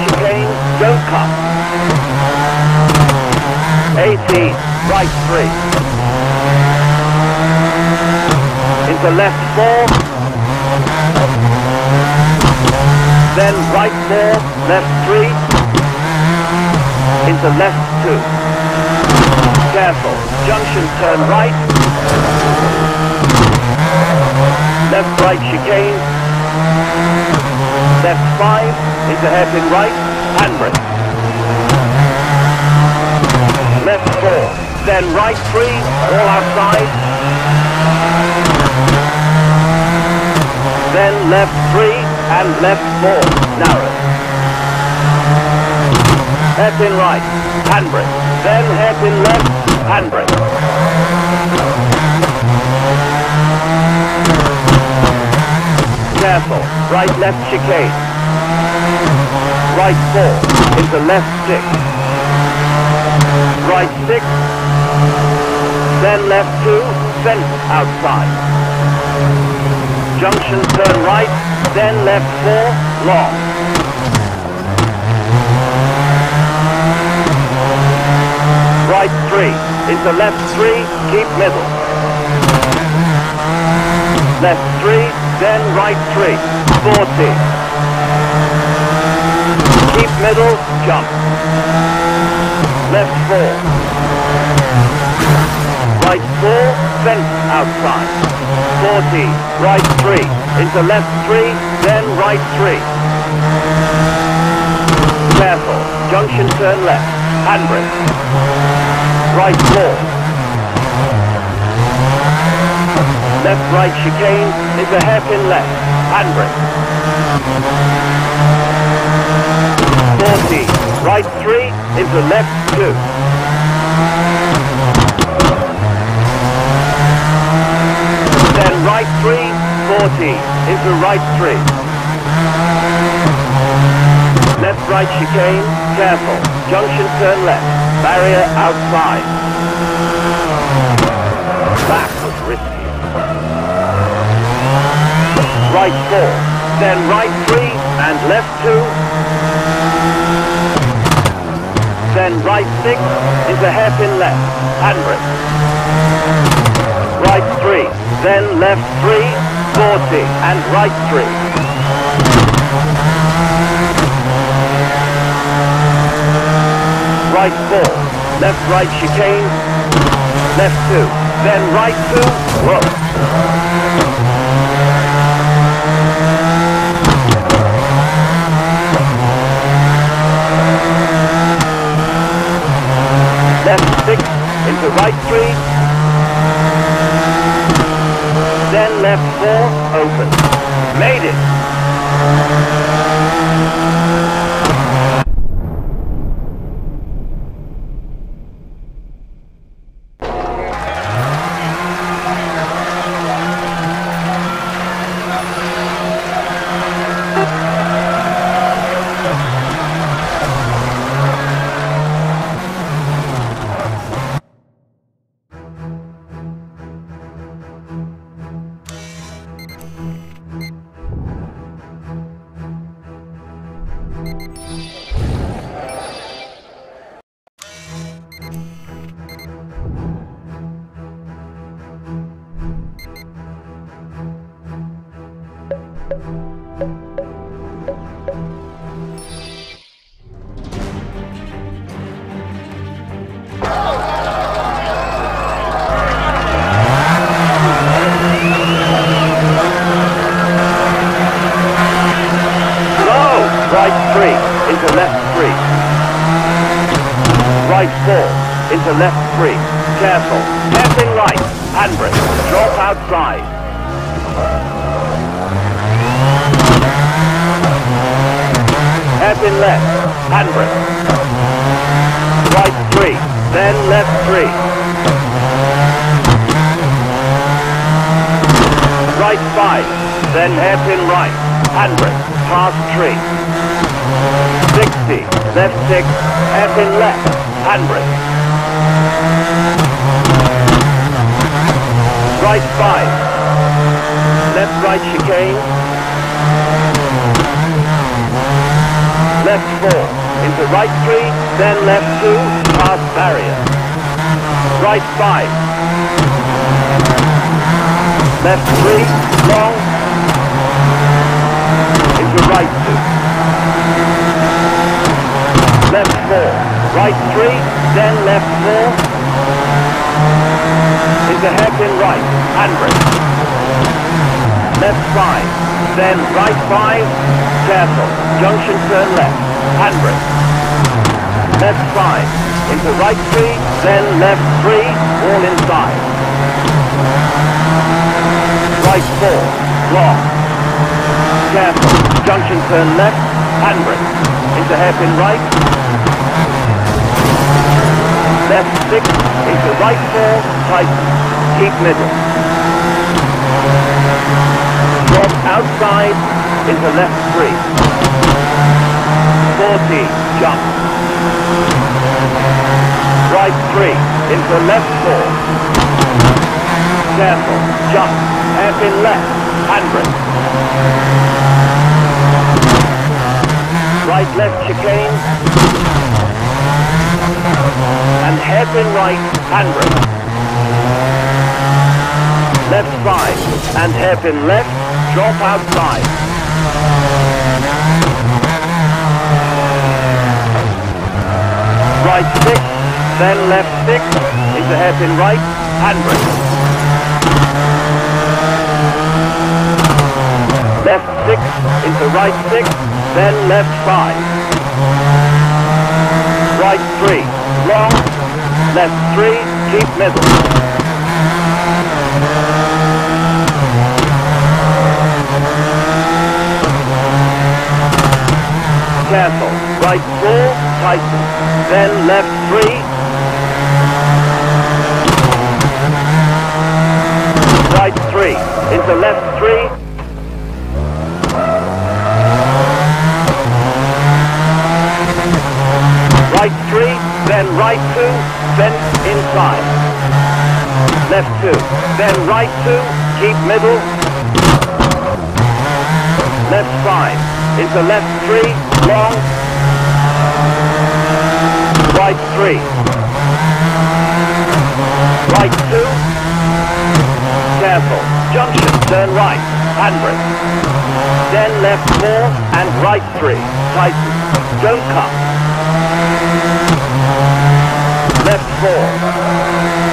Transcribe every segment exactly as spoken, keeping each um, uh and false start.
He's playing don't come. eighteen, right three. Into left four. Then right four, left three. Into left two. Careful. Junction turn right. Left right chicane. Left five, into hairpin right, handbrake. Left four, then right three, all outside. Then left three, and left four, narrow. Hairpin right, handbrake. Then hairpin left, handbrake. Careful, right left chicane, right four, into left six, right six, then left two, fence outside, junction turn right, then left four, long, right three, into left three, keep middle, left three, then right three, forty. Keep middle, jump. Left four. Right four, fence outside. forty, right three, into left three, then right three. Careful, junction turn left, handbrake. Right four. Left right chicane is a hairpin left, handbrake. forty, right three into left two. Then right three, forty into right three. Left right chicane, careful, junction turn left, barrier outside. Back was risky. Right four, then right three, and left two. Then right six, into hairpin left, handbrake. Right three, then left three, forty, and right three. Right four, left right chicane, left two, then right two, whoa. Left six, into right three. Then left four, open. Made it! Left left four, into right three, then left two, past barrier. Right five. Left three, long, into right two. Left four, right three, then left four, into hairpin right, handbrake. Left five. Then right five, careful, junction turn left, handbrake. Left five, into right three, then left three, all inside. Right four, long, careful, junction turn left, handbrake. Into hairpin right. Left six, into right four, tighten, keep middle. Drop outside into left three. forty, jump. Right three, into left four. Careful, jump. Hairpin left, handbrake. Right left chicane. And hairpin right, handbrake. Left five, and hairpin left. Drop outside. Right six, then left six, into hairpin right, handbrake. Left six, into right six, then left five. Right three, long, left three, keep middle. Careful, right four, tighten, then left three, right three, into left three, right three, then right two, then inside, left two, then right two, keep middle, left five, into left three, long, right three, right two, careful, junction, turn right, handbrake, then left four and right three, tighten, don't cut, left four,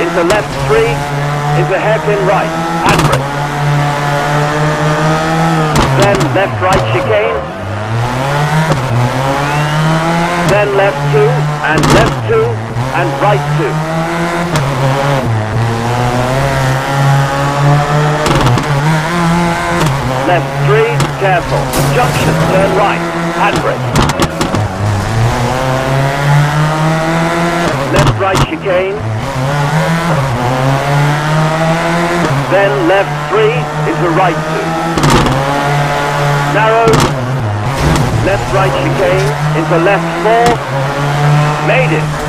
into left three, into hairpin right, handbrake, then left right chicane, then left two, and left two, and right two. Left three, careful. Junction, turn right, handbrake. Left right chicane. Then left three, into right two. Narrow. Left right chicane, into left four, made it.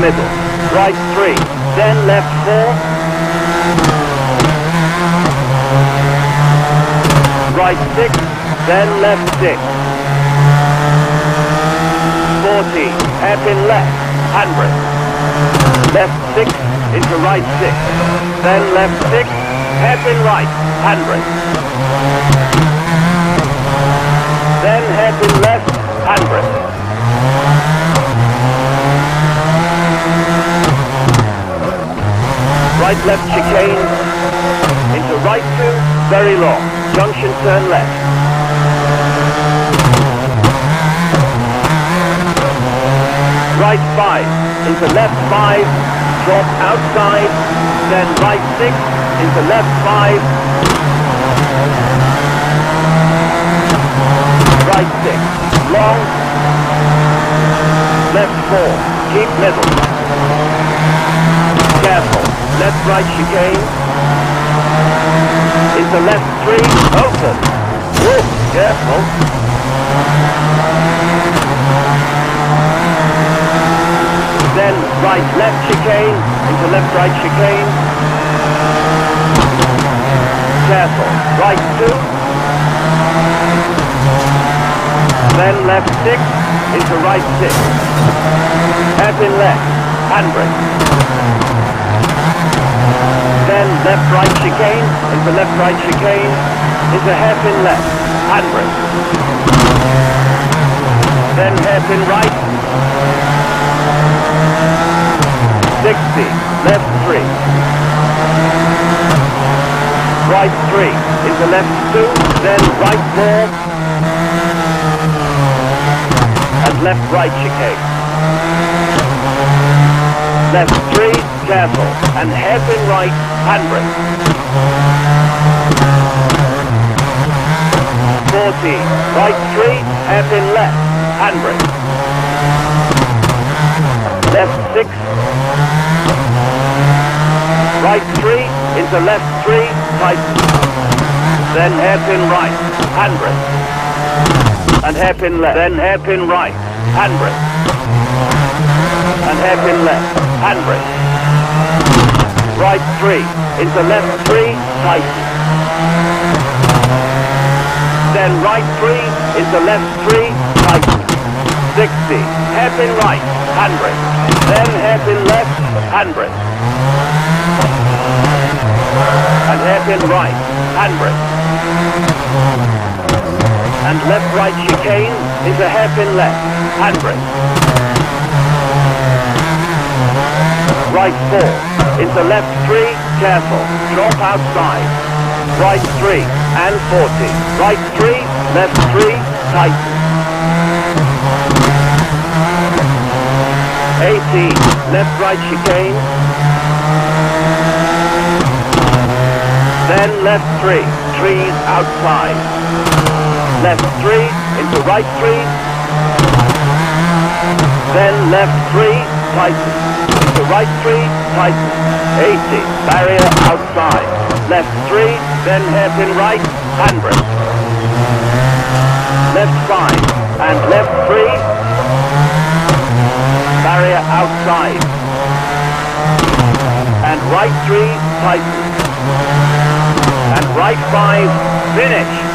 Middle, right three, then left four, right six, then left six, forty, hairpin left, handbrake, left six, into right six, then left six, hairpin right, handbrake, then hairpin left, handbrake. Right left chicane, into right two, very long. Junction, turn left. Right five, into left five, drop outside, then right six, into left five, right six, long, left four, keep middle, careful, left right chicane, into left three, open, woo, careful. Then right left chicane, into left right chicane. Careful, right two. Then left six, into right six. Half in left, handbrake. Then left right chicane, into left right chicane. Into half in left, handbrake. Then half in right. sixty, left three, right three, into left two, then right four, and left right chicane, left three, careful, and half in right, handbrake, forty, right three, half in left, handbrake, left six, right three, into left three, tighten. Then hairpin right, handbrake. And hairpin left. Then hairpin right, handbrake. And hairpin left, handbrake. Right three, into left three, tighten. Then right three, into left three, tighten. sixty, hairpin right, handbrake. Then hairpin left, handbrake. And hairpin right, handbrake. And left right chicane into hairpin left, handbrake. Right four, into left three, careful, drop outside. Right three, and forty. Right three, left three, tighten. eighty, left right chicane. Then left three, trees outside. Left three, into right three. Then left three, tighten. Into right three, tighten. eighty, barrier outside. Left three, then hairpin right, handbrake. Left five, and left three. Barrier outside. And right three, tighten. And right five, finish!